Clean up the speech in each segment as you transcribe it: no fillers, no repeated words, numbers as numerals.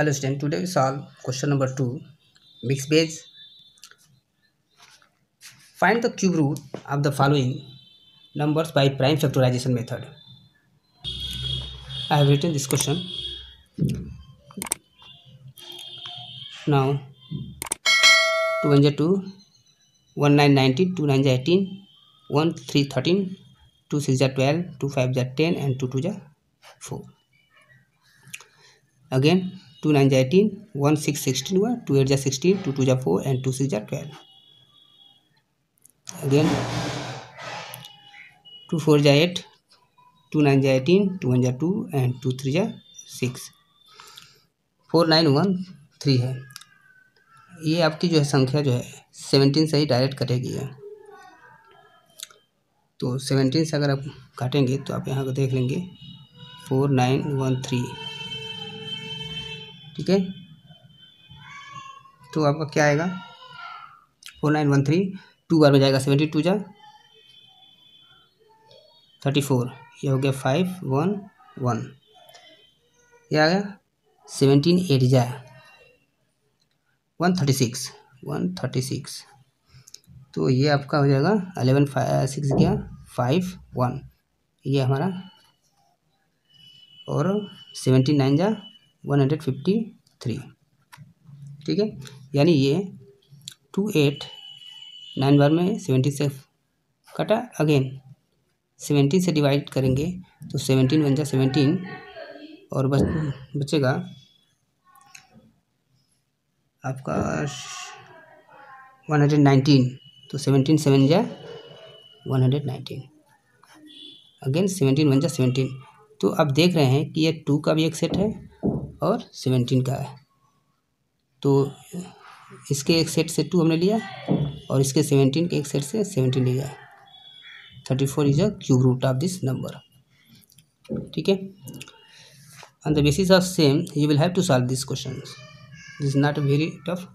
Hello students, today we solve question number 2, mixed base. Find the cube root of the following numbers by prime factorization method. I have written this question. Now 2 1 2, 1 9 19, 2 9 18, 1 3 13, 2 6 12, 2 5 10, and 2 2 4. Again 2 9 18, 1 6 16 हुआ, 2 8 16, 2 2 4, and 2 6 12. Again 2 4 8, 2 9 18, 2 1 2, and 2 3 6. 4 9 1 3 है. ये आपकी जो है संख्या जो है 17 से ही डायरेक्ट कटेगी है, तो 17 से अगर आप काटेंगे तो आप यहाँ देख लेंगे 4 9 1 3. ठीक है, तो आपका क्या आएगा 4 9 1 3. 2 बार में जाएगा 72 जा 34, ये हो गया 5 1 1. यह आ गया 17 8 जा 136. तो ये आपका हो जाएगा 11 6 गया 5 1, ये हमारा. और 79 जा 153. ठीक है, यानी ये 2 8 9 बार में 70 से कटा. अगेन 17 से डिवाइड करेंगे तो 17 1 जा 17, और बचेगा आपका 119. तो 17 7 जा 119. अगेन 17 1 जा 17. तो आप देख रहे हैं कि ये 2 का भी एक सेट है और 17 का है, तो इसके एक सेट से 2 हमने लिया और इसके 17 के एक सेट से 17 लिया. 34 is a cube root of this number. ठीक है, on the basis of same you will have to solve this question. This is not very tough.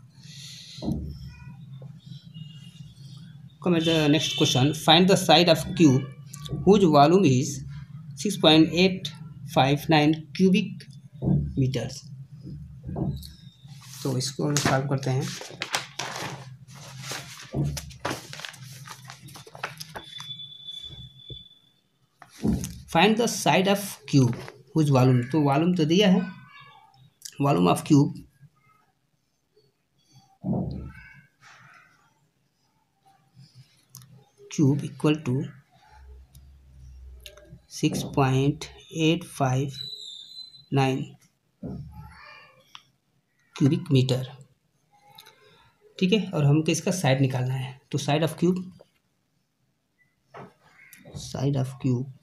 Come at the next question. Find the side of cube whose volume is 6.859 cubic metres. तो इसको हम solve करते हैं. Find the side of cube whose volume. तो volume तो दिया है, volume of cube. Cube equal to 6.859 cubic metre. ठीक है, और हमको इसका साइड निकालना है. तो side of cube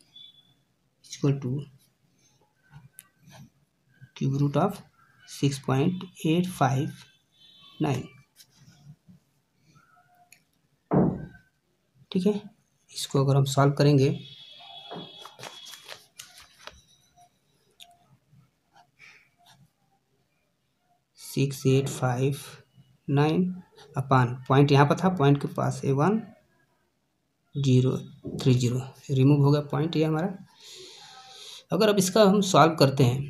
equal to cube root of 6.859. ठीक है, इसको अगर हम सॉल्व करेंगे सिक्स 859 अपान पॉइंट, यहाँ पर था पॉइंट के पास 1030 रिमूव हो गया पॉइंट, ये हमारा. अगर अब इसका हम सॉल्व करते हैं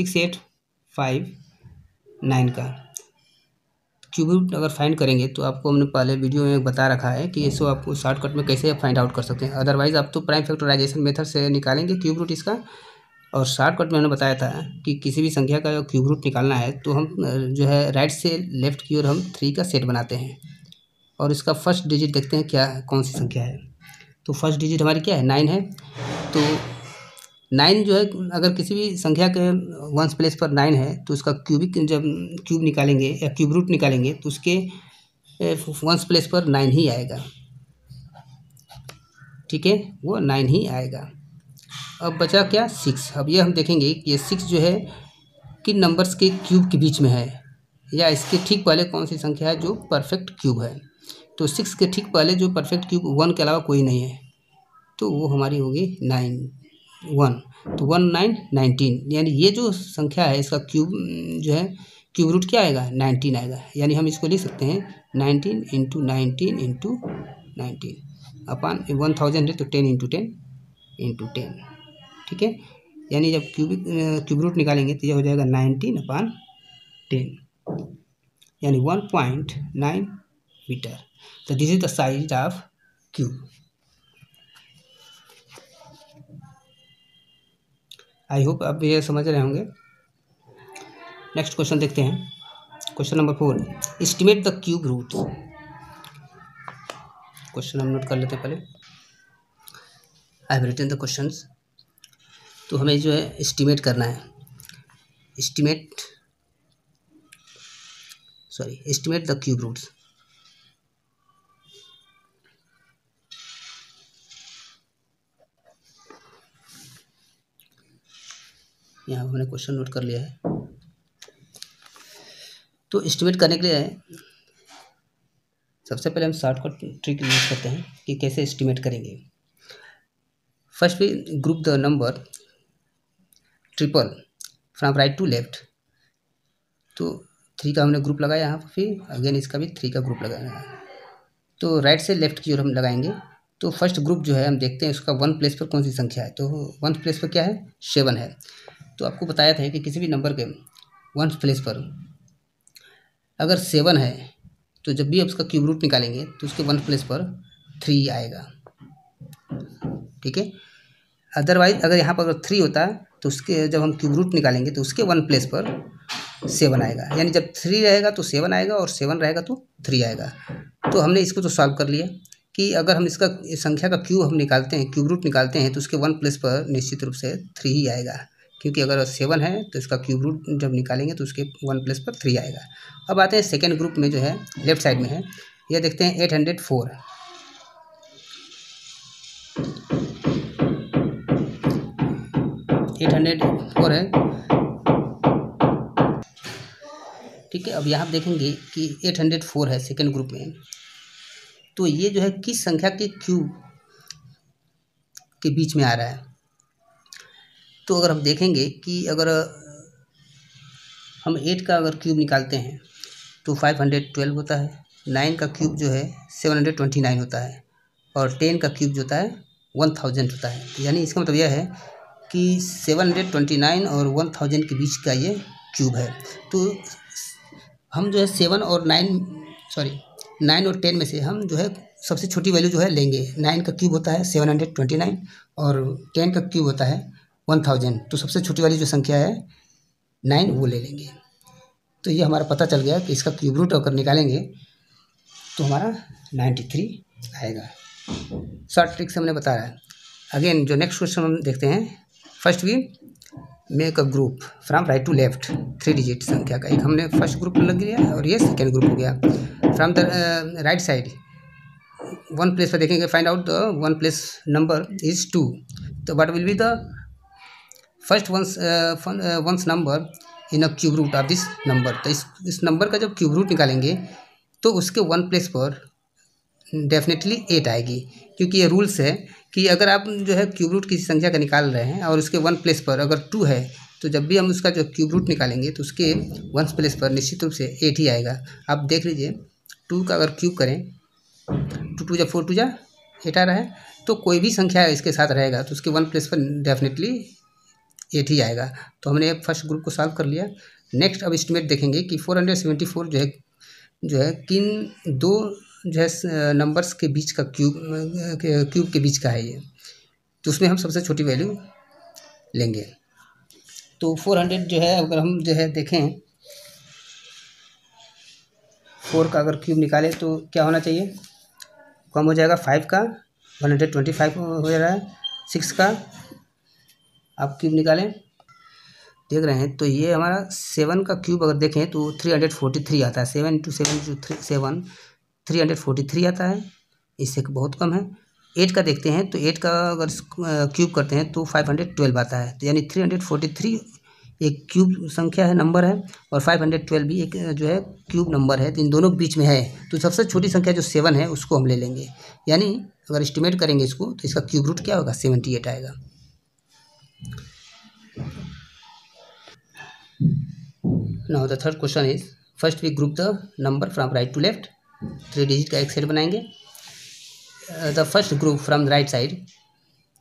6.859 का क्यूब रूट अगर फाइंड करेंगे, तो आपको हमने पहले वीडियो में बता रखा है कि इसको आपको शॉर्टकट में कैसे फाइंड आउट कर सकते हैं. अदरवाइज आप तो प्राइम फैक्टराइजेशन मेथड से निकालेंगे क्यूब रूट इसका, और शॉर्टकट में हमने बताया था कि किसी भी संख्या का क्यूब रूट निकालना है तो हम जो है राइट से लेफ्ट की ओर हम 3 का सेट बनाते हैं और इसका फर्स्ट डिजिट देखते हैं क्या कौन सी संख्या है. तो फर्स्ट डिजिट हमारी क्या है, 9 है. तो 9 जो है, अगर किसी भी संख्या के वंस प्लेस पर 9 है तो उसका क्यूबिक, जब क्यूब निकालेंगे या क्यूब रूट निकालेंगे तो उसके वंस प्लेस पर 9 ही आएगा. ठीक है, वो 9 ही आएगा. अब बचा क्या, 6. अब ये हम देखेंगे कि ये 6 जो है किन नंबर्स के क्यूब के बीच में है, या इसके ठीक पहले कौन सी संख्या है जो परफेक्ट क्यूब है. तो 6 के ठीक पहले जो परफेक्ट क्यूब 1 के अलावा कोई नहीं है, तो वो हमारी होगी 9 1. तो 1 9 19, यानी ये जो संख्या है इसका क्यूब जो है क्यूब रूट क्या आएगा, 19 आएगा. यानी हम इसको लिख सकते हैं 19 × 19 × 19 अपान 1000 है तो 10 × 10 × 10. ठीक है, यानी जब क्यूबिक रूट निकालेंगे तो यह हो जाएगा 19/10 यानी 1.9 मीटर। तो this is the size of cube. I hope आप ये समझ रहे होंगे। नेक्स्ट क्वेश्चन देखते हैं, question number 4, estimate the cube root. Question हम नोट कर लेते हैं पहले। I have written the questions. तो हमें जो है एस्टिमेट करना है, एस्टिमेट द क्यूब रूट्स। यहाँ हमने क्वेश्चन नोट कर लिया है। तो एस्टिमेट करने के लिए सबसे पहले हम शॉर्टकट ट्रिक यूज करते हैं कि कैसे एस्टिमेट करेंगे। First we group the number triple from right to left. तो 3 का हमने ग्रुप लगाया यहाँ पर, फिर अगेन इसका भी 3 का ग्रुप लगाया है। तो राइट से लेफ्ट की ओर हम लगाएंगे। तो फर्स्ट ग्रुप जो है हम देखते हैं उसका 1 प्लेस पर कौन सी संख्या है। तो 1 प्लेस पर क्या है, 7 है। तो आपको बताया था कि किसी भी नंबर के 1 प्लेस पर अगर 7 है तो जब भी आप उसका क्यूब रूट निकालेंगे तो उसके 1 प्लेस पर 3 आएगा, ठीक है। अदरवाइज अगर यहाँ पर अगर 3 होता तो उसके जब हम क्यूब रूट निकालेंगे तो उसके 1 प्लेस पर 7 आएगा। यानी जब 3 रहेगा तो 7 आएगा और 7 रहेगा तो 3 आएगा। तो हमने इसको तो सॉल्व कर लिया कि अगर हम इसका संख्या का क्यूब हम निकालते हैं, क्यूब रूट निकालते हैं, तो उसके 1 प्लेस पर निश्चित रूप से 3 ही आएगा, क्योंकि अगर 7 है तो इसका क्यूब रूट जब निकालेंगे तो उसके 1 प्लेस पर 3 आएगा। अब आते हैं सेकेंड ग्रुप में जो है लेफ्ट साइड में है, यह देखते हैं 804। है ठीक है। अब यहाँ देखेंगे कि 804 है सेकेंड ग्रुप में। तो ये जो है किस संख्या के क्यूब के बीच में आ रहा है। तो अगर हम देखेंगे कि अगर हम 8 का अगर क्यूब निकालते हैं तो 512 होता है, 9 का क्यूब जो है 729 होता है, और 10 का क्यूब जो होता है 1000 होता है। यानी इसका मतलब यह है कि 729 और 1000 के बीच का ये क्यूब है। तो हम जो है 9 और 10 में से हम जो है सबसे छोटी वैल्यू जो है लेंगे। 9 का क्यूब होता है 729 और 10 का क्यूब होता है 1000। तो सबसे छोटी वाली जो संख्या है 9 वो ले लेंगे। तो ये हमारा पता चल गया कि इसका क्यूब रूट अगर निकालेंगे तो हमारा 93 आएगा। शॉर्ट ट्रिक से हमने बताया है। अगेन जो नेक्स्ट क्वेश्चन हम देखते हैं, first we make a group from right to left 3 digit संख्या का। एक हमने फर्स्ट ग्रुप लग गया और ये सेकेंड ग्रुप हो गया। From the right side 1 place पर देखेंगे, find out the 1 place number is 2। तो what will be the first ones number in a cube root of this number. तो इस नंबर का जब क्यूब रूट निकालेंगे तो उसके 1 प्लेस पर डेफिनेटली 8 आएगी, क्योंकि ये रूल्स है कि अगर आप जो है क्यूब रूट किसी संख्या का निकाल रहे हैं और उसके 1 प्लेस पर अगर 2 है तो जब भी हम उसका जो क्यूब रूट निकालेंगे तो उसके 1 प्लेस पर निश्चित रूप से 8 ही आएगा। आप देख लीजिए 2 का अगर क्यूब करें, 2×4 = 8 आ रहा है। तो कोई भी संख्या इसके साथ रहेगा तो उसके 1 प्लेस पर डेफिनेटली 8 ही आएगा। तो हमने फर्स्ट ग्रुप को सॉल्व कर लिया। नेक्स्ट अब एस्टिमेट देखेंगे कि 474 जो है किन दो जो है नंबर्स के बीच का क्यूब के बीच का है ये। तो उसमें हम सबसे छोटी वैल्यू लेंगे। तो 400 जो है अगर हम जो है देखें, 4 का अगर क्यूब निकालें तो क्या होना चाहिए, कम हो जाएगा 5 का 125 हो रहा है, 6 का आप क्यूब निकालें देख रहे हैं तो ये हमारा 7 का क्यूब अगर देखें तो 343 आता है। 7×7 = 343 आता है, इससे बहुत कम है। 8 का देखते हैं तो 8 का अगर क्यूब करते हैं तो 512 आता है। तो यानी 343 एक क्यूब संख्या है, नंबर है, और 512 भी एक जो है क्यूब नंबर है। तो इन दोनों के बीच में है। तो सबसे छोटी संख्या जो 7 है उसको हम ले लेंगे। यानी अगर एस्टिमेट करेंगे इसको तो इसका क्यूब रूट क्या होगा, 78 आएगा। Now the third question is, first we group the number from right to left, 3 digit का एक सेट बनाएंगे। The first group from right side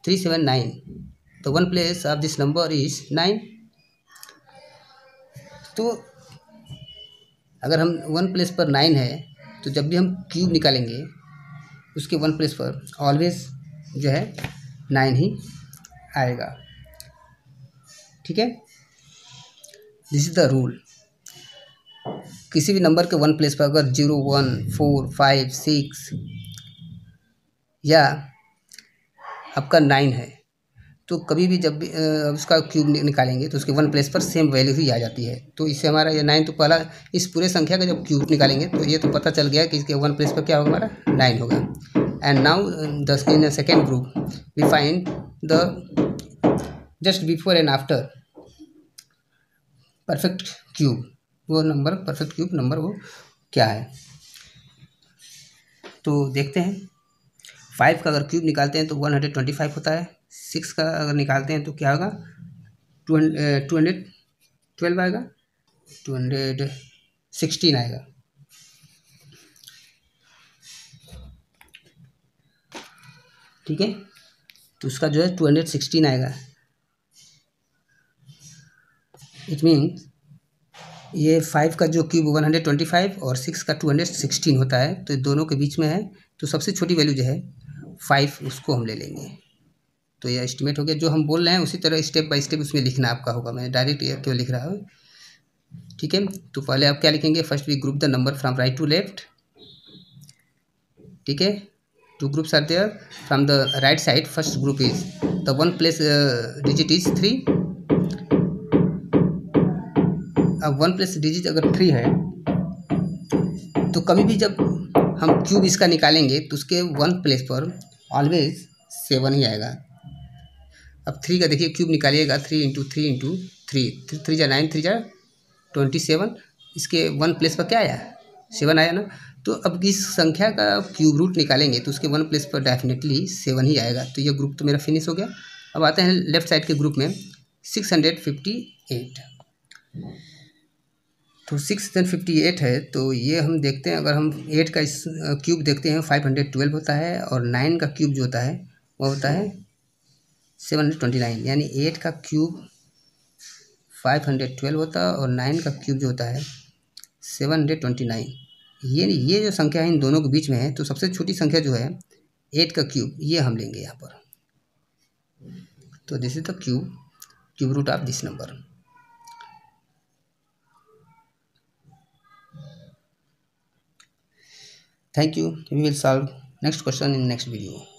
379 the one place of this number is 9। तो अगर हम one place पर 9 है तो जब भी हम क्यूब निकालेंगे उसके वन प्लेस पर ऑलवेज जो है 9 ही आएगा। ठीक है, दिस इज़ द रूल। किसी भी नंबर के वन प्लेस पर अगर 0, 1, 4, 5, 6 या आपका 9 है तो कभी भी जब भी उसका क्यूब निकालेंगे तो उसके वन प्लेस पर सेम वैल्यू ही आ जाती है। तो इससे हमारा ये 9 तो पहला इस पूरे संख्या का जब क्यूब निकालेंगे तो ये तो पता चल गया कि इसके वन प्लेस पर क्या होगा, हमारा 9 होगा। And now the in the second group we find the just before and after perfect cube. वो नंबर परफेक्ट क्यूब नंबर वो क्या है तो देखते हैं। 5 का अगर क्यूब निकालते हैं तो 125 होता है। 6 का अगर निकालते हैं तो क्या होगा, 212 आएगा, 216 आएगा। ठीक है, तो उसका जो है 216 आएगा। इट मीन्स ये 5 का जो क्यूब 125 और 6 का 216 होता है तो दोनों के बीच में है। तो सबसे छोटी वैल्यू जो है 5 उसको हम ले लेंगे। तो यह एस्टिमेट हो गया। जो हम बोल रहे हैं उसी तरह स्टेप बाय स्टेप उसमें लिखना आपका होगा। मैंने डायरेक्ट ये क्यों लिख रहा हूँ। ठीक है, तो पहले आप क्या लिखेंगे, first we group the number from right to left. ठीक है, two groups are there from the right side. First group is the one place digit is 3। अब वन प्लस डिजिट अगर 3 है तो कभी भी जब हम क्यूब इसका निकालेंगे तो उसके वन प्लेस पर ऑलवेज 7 ही आएगा। अब 3 का देखिए क्यूब निकालिएगा, 3 इंटू 3 इंटू 3, 3 जा 9, 3 जा 27। इसके वन प्लेस पर क्या आया, 7 आया ना। तो अब इस संख्या का क्यूब रूट निकालेंगे तो उसके वन प्लेस पर डेफिनेटली 7 ही आएगा। तो ये ग्रुप तो मेरा फिनिश हो गया। अब आते हैं लेफ्ट साइड के ग्रुप में 658। तो 658 है तो ये हम देखते हैं। अगर हम 8 का इस क्यूब देखते हैं 512 होता है और 9 का क्यूब जो होता है वो होता है 729। यानी 8 का क्यूब 512 होता है और 9 का क्यूब जो होता है 729। ये जो संख्या है इन दोनों के बीच में है। तो सबसे छोटी संख्या जो है 8 का क्यूब ये हम लेंगे यहाँ पर। तो this is the cube root of this number. Thank you. We will solve next question in next video.